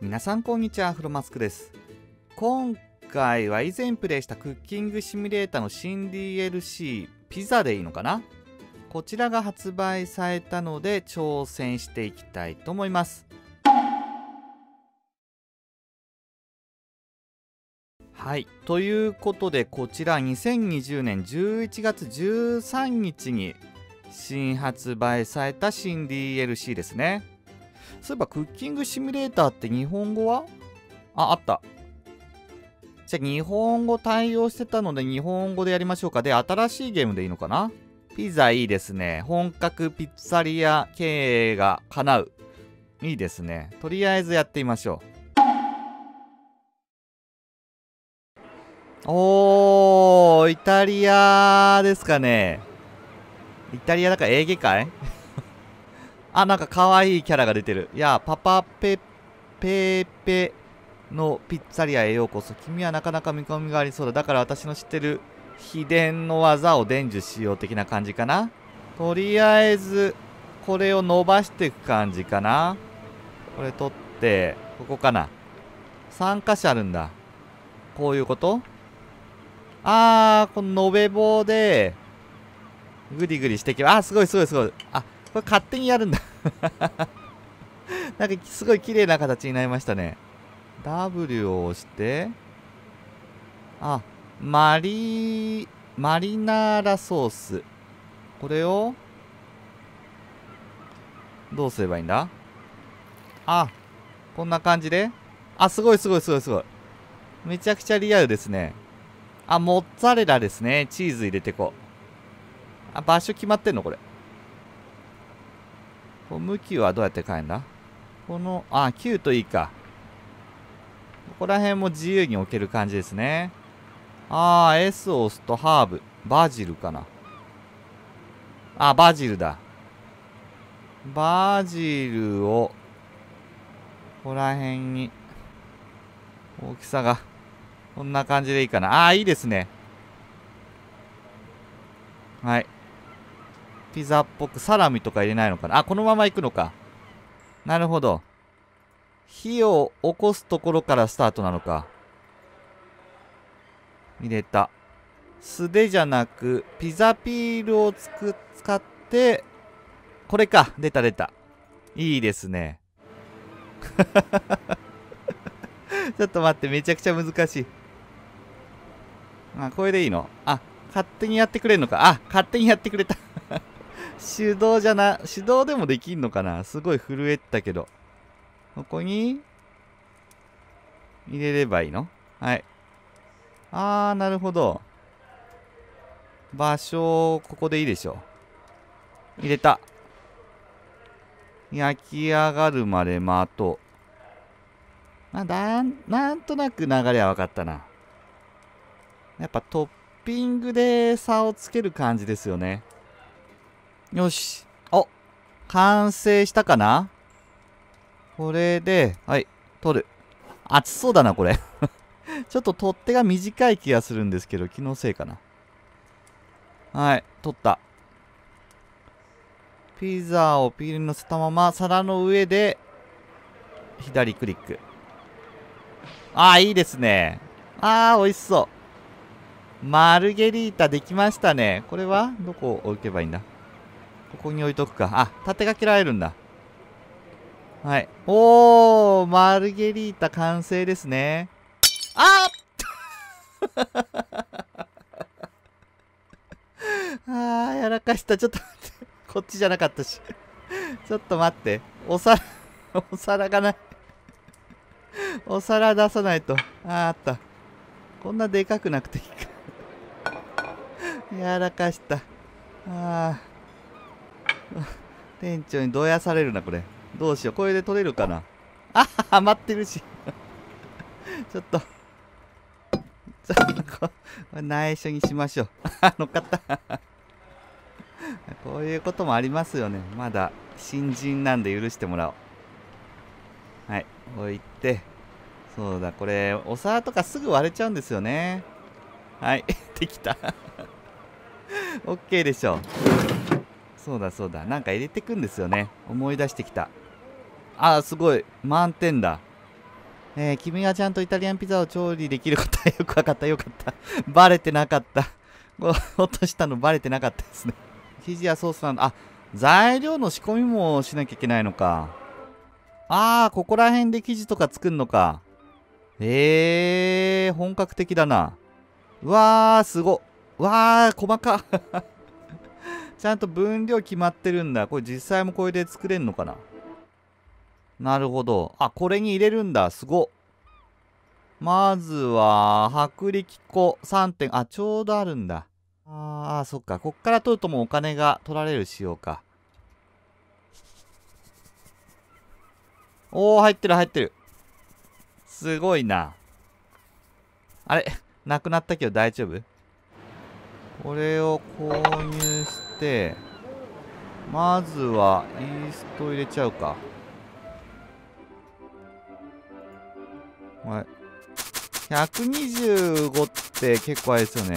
皆さんこんにちは、フロマスクです。今回は以前プレイしたクッキングシミュレーターの新 DLC ピザでいいのかな、こちらが発売されたので挑戦していきたいと思います。はい、ということでこちら2020年11月13日に新発売された新 DLC ですね。そういえばクッキングシミュレーターって日本語はあった。じゃあ日本語対応してたので日本語でやりましょうか。で、新しいゲームでいいのかな。ピザいいですね。本格ピッツァリア経営が叶う。いいですね。とりあえずやってみましょう。おー、イタリアですかね。イタリアだからエーゲ海あ、なんか可愛いキャラが出てる。いや、パパペペペのピッツァリアへようこそ。君はなかなか見込みがありそうだ。だから私の知ってる秘伝の技を伝授しよう的な感じかな。とりあえず、これを伸ばしていく感じかな。これ取って、ここかな。3箇所あるんだ。こういうこと？この延べ棒で、ぐりぐりしていけば、すごいすごいすごい。これ勝手にやるんだ。なんかすごい綺麗な形になりましたね。W を押して、マリナーラソース。これを、どうすればいいんだ？こんな感じで。すごいすごいすごいすごい。めちゃくちゃリアルですね。モッツァレラですね。チーズ入れてこう。場所決まってんのこれ。向きはどうやって変えるんだ？この、9といいか。ここら辺も自由に置ける感じですね。S を押すとハーブ。バジルかな。バジルだ。バジルを、ここら辺に、大きさが、こんな感じでいいかな。いいですね。はい。ピザっぽくサラミとか入れないのかな。このまま行くのか。なるほど。火を起こすところからスタートなのか。入れた。素手じゃなく、ピザピールを使って、これか。出た出た。いいですね。ちょっと待って、めちゃくちゃ難しい。これでいいの？勝手にやってくれるのか。勝手にやってくれた。手動でもできんのかな。すごい震えたけど。ここに、入れればいいの？はい。なるほど。場所、ここでいいでしょう。入れた。焼き上がるまで待とう。なんとなく流れは分かったな。やっぱトッピングで差をつける感じですよね。よし。完成したかな？これで、はい、取る。熱そうだな、これ。ちょっと取っ手が短い気がするんですけど、気のせいかな。はい、取った。ピザをピールに乗せたまま、皿の上で、左クリック。いいですね。美味しそう。マルゲリータできましたね。これは、どこを置けばいいんだ？ここに置いとくか。立てかけられるんだ。はい。おー、マルゲリータ完成ですね。やらかした。ちょっと待って。こっちじゃなかったし。ちょっと待って。お皿がない。お皿出さないと。あった。こんなでかくなくていいか。やらかした。店長にどやされるな、これ。どうしよう。これで取れるかな。待ってるし。ちょっと。これ内緒にしましょう。乗っかった。こういうこともありますよね。まだ新人なんで許してもらおう。はい。置いて。そうだ、これ、お皿とかすぐ割れちゃうんですよね。はい。できた。OK でしょう。そうだそうだ。なんか入れてくんですよね。思い出してきた。すごい。満点だ。君がちゃんとイタリアンピザを調理できることはよくわかった。よかった。バレてなかった。落としたのバレてなかったですね。生地やソースなど、あ、材料の仕込みもしなきゃいけないのか。ああ、ここら辺で生地とか作るのか。本格的だな。うわー、すご。うわー、細か。ちゃんと分量決まってるんだ。これ実際もこれで作れんのかな。なるほど。あ、これに入れるんだ。すご。まずは、薄力粉3点。あ、ちょうどあるんだ。ああ、そっか。こっから取るともうお金が取られる仕様か。おー、入ってる、入ってる。すごいな。あれ、なくなったけど大丈夫？これを購入して、まずはイースト入れちゃうか。はい。125って結構あれですよね。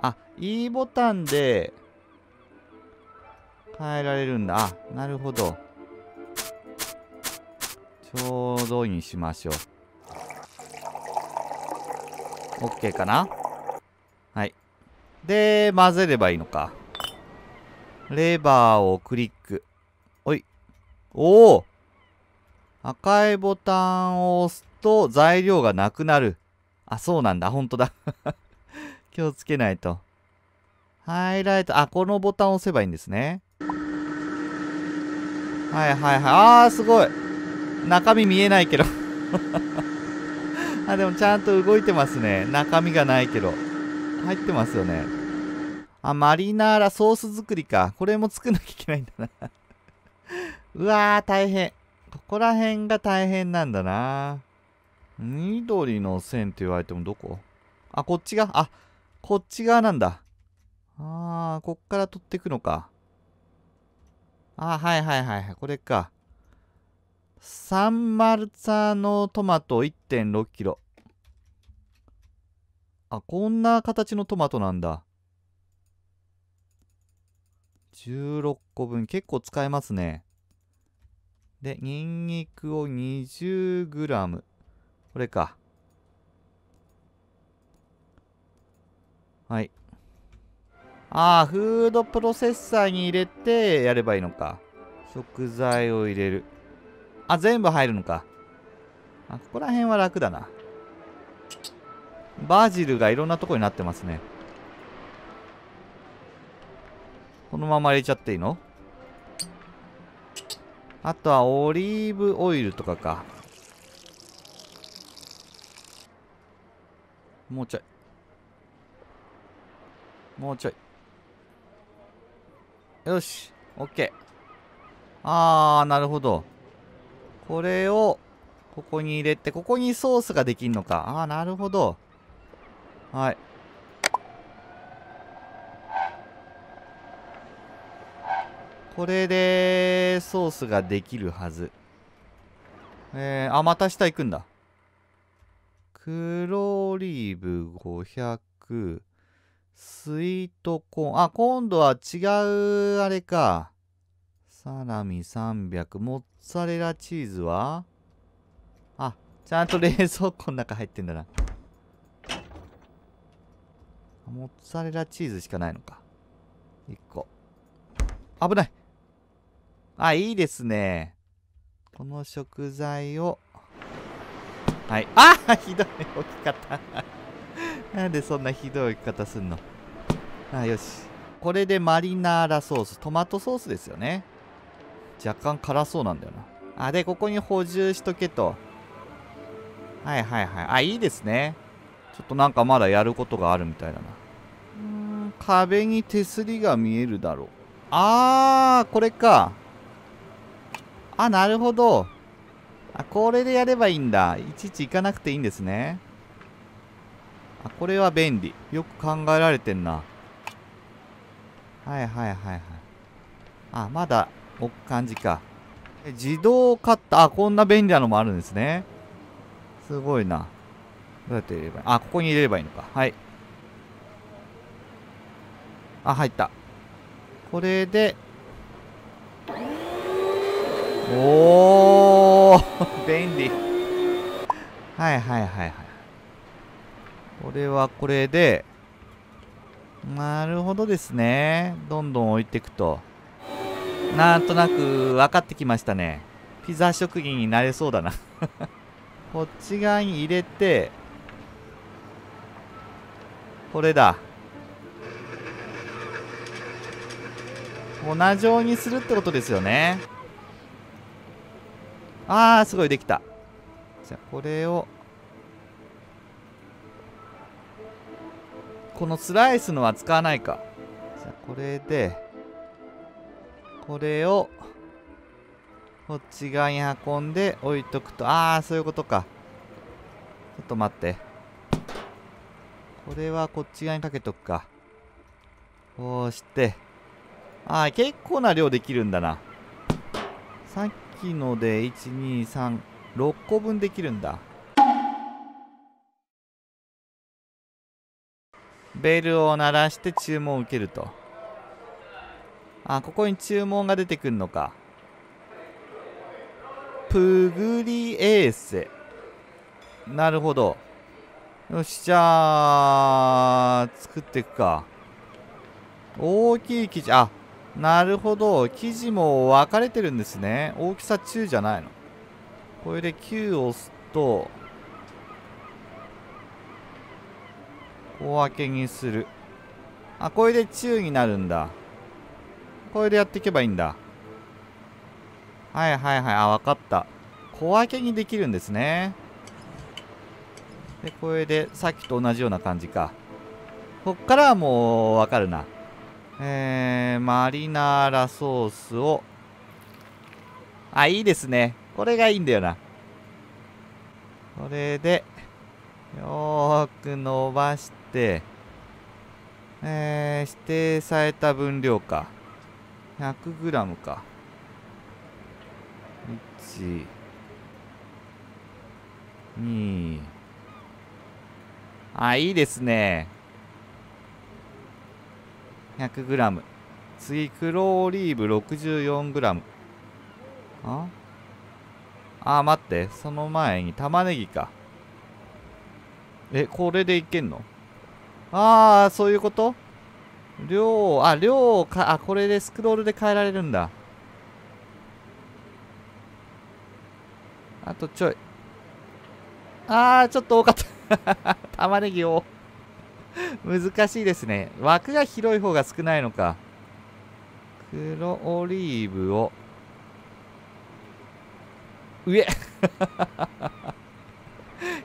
あ、E ボタンで変えられるんだ。あ、なるほど。ちょうどにしましょう。OK かな？はい。で、混ぜればいいのか。レバーをクリック。おい。おお！赤いボタンを押すと材料がなくなる。あ、そうなんだ。ほんとだ。気をつけないと。ハイライト。あ、このボタンを押せばいいんですね。はいはいはい。あー、すごい。中身見えないけど。あ、でもちゃんと動いてますね。中身がないけど。入ってますよね。あ、マリナーラソース作りか。これも作んなきゃいけないんだな。うわー、大変。ここら辺が大変なんだな。緑の線って言われてもどこ？あ、こっちが、あ、こっち側なんだ。ああ、こっから取っていくのか。あ、はいはいはい。これか。サンマルツァのトマト 1.6 キロ。あ、こんな形のトマトなんだ。16個分。結構使えますね。で、ニンニクを 20g。これか。はい。ああ、フードプロセッサーに入れてやればいいのか。食材を入れる。あ、全部入るのか。あ、ここら辺は楽だな。バジルがいろんなとこになってますね。このまま入れちゃっていいの？あとはオリーブオイルとかか。もうちょい。もうちょい。よし。OK。あー、なるほど。これを、ここに入れて、ここにソースができんのか。あー、なるほど。はい。これでソースができるはず。あ、また下行くんだ。黒オリーブ500、スイートコーン。あ、今度は違う、あれか。サラミ300、モッツァレラチーズは？あ、ちゃんと冷蔵庫の中入ってんだな。モッツァレラチーズしかないのか。1個。危ない。あ、いいですね。この食材を。はい。ああ、ひどい置き方。なんでそんなひどい置き方すんの。あ、よし。これでマリナーラソース。トマトソースですよね。若干辛そうなんだよな。あ、で、ここに補充しとけと。はいはいはい。あ、いいですね。ちょっとなんかまだやることがあるみたいだな。壁に手すりが見えるだろう。あー、これか。あ、なるほど。あ、これでやればいいんだ。いちいち行かなくていいんですね。あ、これは便利。よく考えられてんな。はいはいはいはい。あ、まだ置く感じか。自動カッター。あ、こんな便利なのもあるんですね。すごいな。どうやって入れればいい？あ、ここに入れればいいのか。はい。あ、入った。これで、おー、便利。はいはいはいはい。これはこれで、なるほどですね。どんどん置いていくと。なんとなく分かってきましたね。ピザ職人になれそうだな。こっち側に入れて、これだ。粉状にするってことですよね。あー、すごいできた。じゃあこれを、このスライスのは使わないか。じゃあこれで、これをこっち側に運んで置いとくと。ああ、そういうことか。ちょっと待って、これはこっち側にかけとくか。こうして、ああ、結構な量できるんだな。さっきので1236個分できるんだ。ベルを鳴らして注文を受けると。あ、ここに注文が出てくるのか。プグリエーセ。なるほど。よし、じゃあ、作っていくか。大きい生地、あ、なるほど。生地も分かれてるんですね。大きさ中じゃないの。これで9を押すと、小分けにする。あ、これで中になるんだ。これでやっていけばいいんだ。はいはいはい。あ、分かった。小分けにできるんですね。で、これでさっきと同じような感じか。こっからはもう分かるな。マリナーラソースを。あ、いいですね。これがいいんだよな。これで、よーく伸ばして、指定された分量か。100g か。1、2。あ、いいですね。100g。次、黒オリーブ 64g。ああ、待って。その前に玉ねぎか。え、これでいけんの？ああ、そういうこと？量、あ、量をか、あ、これでスクロールで変えられるんだ。あとちょい。ああ、ちょっと多かった。玉ねぎを。難しいですね。枠が広い方が少ないのか。黒オリーブを。上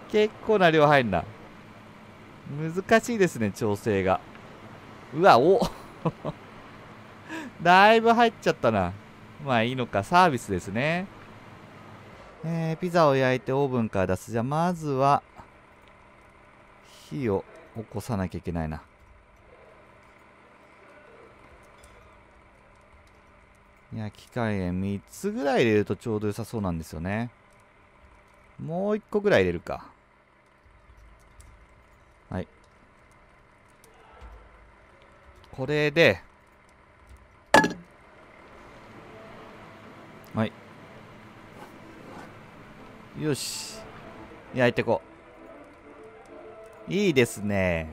結構な量入るな。難しいですね、調整が。うわ、おだいぶ入っちゃったな。まあいいのか、サービスですね。ピザを焼いてオーブンから出す。じゃあまずは、火を起こさなきゃいけないな。焼き加減3つぐらい入れるとちょうど良さそうなんですよね。もう1個ぐらい入れるか。はい。これで、はい。よし。焼いてこう。いいですね。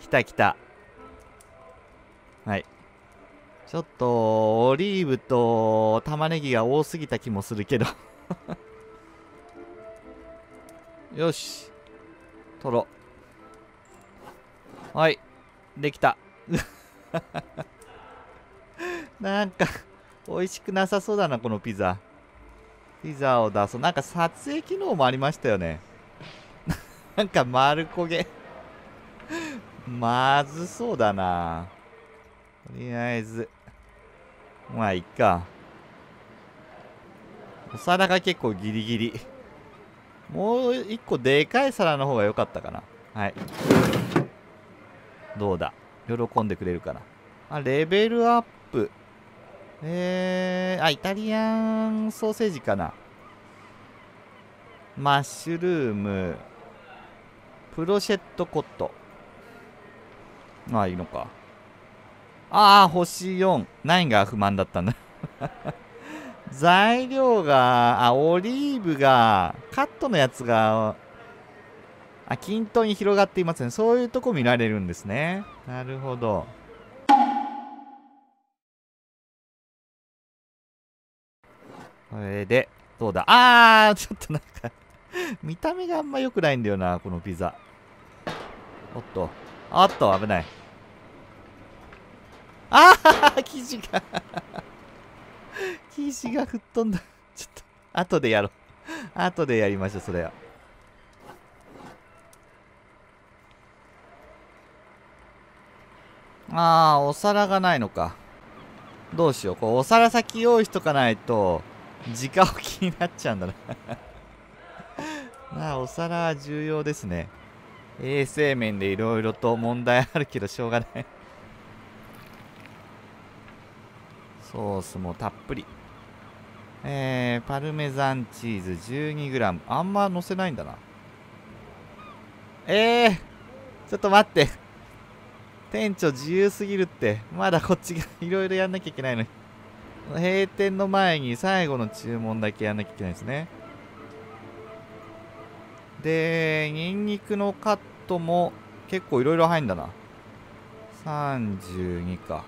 きたきた。はい。ちょっと、オリーブと玉ねぎが多すぎた気もするけど。よし。とろ。はい。できた。なんか、美味しくなさそうだな、このピザ。ピザを出そう。なんか撮影機能もありましたよね。なんか丸焦げ。まずそうだな。とりあえず。まあ、いっか。お皿が結構ギリギリ。もう一個でかい皿の方が良かったかな。はい。どうだ。喜んでくれるかな。あ、レベルアップ。あ、イタリアンソーセージかな。マッシュルーム、プロシェットコット。まあいいのか。ああ、星4。何が不満だったんだ材料が、あ、オリーブが、カットのやつが、あ、均等に広がっていますね。そういうとこ見られるんですね。なるほど。これで、どうだ？あー、ちょっとなんか、見た目があんま良くないんだよな、このピザ。おっと、おっと、危ない。あー、生地が、生地が吹っ飛んだ。ちょっと、後でやろう。後でやりましょう、それは。あー、お皿がないのか。どうしよう。こう、お皿先用意しとかないと、直置きになっちゃうんだな。まあ、お皿は重要ですね。衛生面でいろいろと問題あるけど、しょうがない。ソースもたっぷり。パルメザンチーズ 12g。あんま乗せないんだな。ちょっと待って。店長自由すぎるって。まだこっちがいろいろやんなきゃいけないのに。閉店の前に最後の注文だけやんなきゃいけないですね。で、ニンニクのカットも結構いろいろ入るんだな。32か。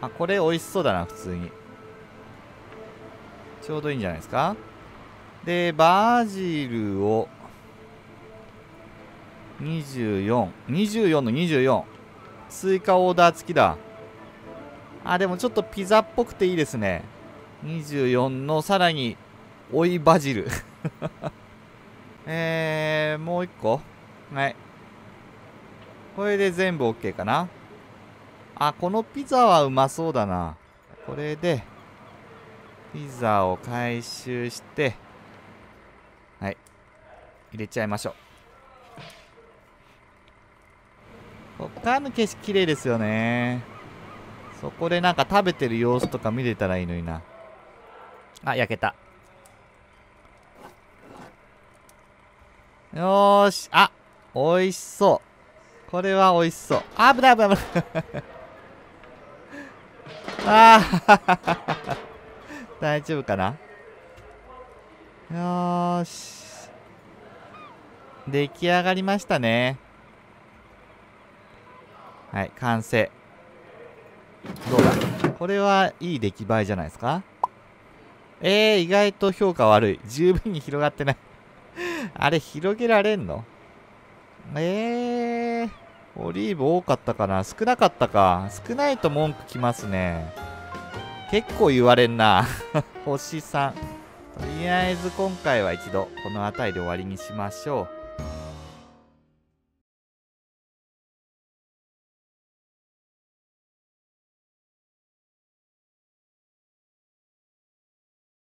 あ、これ美味しそうだな、普通に。ちょうどいいんじゃないですか。で、バジルを24。24の24。追加オーダー付きだ。あ、でもちょっとピザっぽくていいですね。24のさらに、追いバジル。もう一個。はい。これで全部 OK かな。あ、このピザはうまそうだな。これで、ピザを回収して、はい。入れちゃいましょう。こっからの景色綺麗ですよね。そこでなんか食べてる様子とか見れたらいいのにな。あ、焼けた。よーし。あ、美味しそう。これは美味しそう。あ、危ない危ない危ない。あ大丈夫かな。よーし。出来上がりましたね。はい、完成。どうだ？これはいい出来栄えじゃないですか？意外と評価悪い。十分に広がってない。あれ、広げられんの？オリーブ多かったかな？少なかったか。少ないと文句きますね。結構言われんな。星3。とりあえず今回は一度この辺りで終わりにしましょう。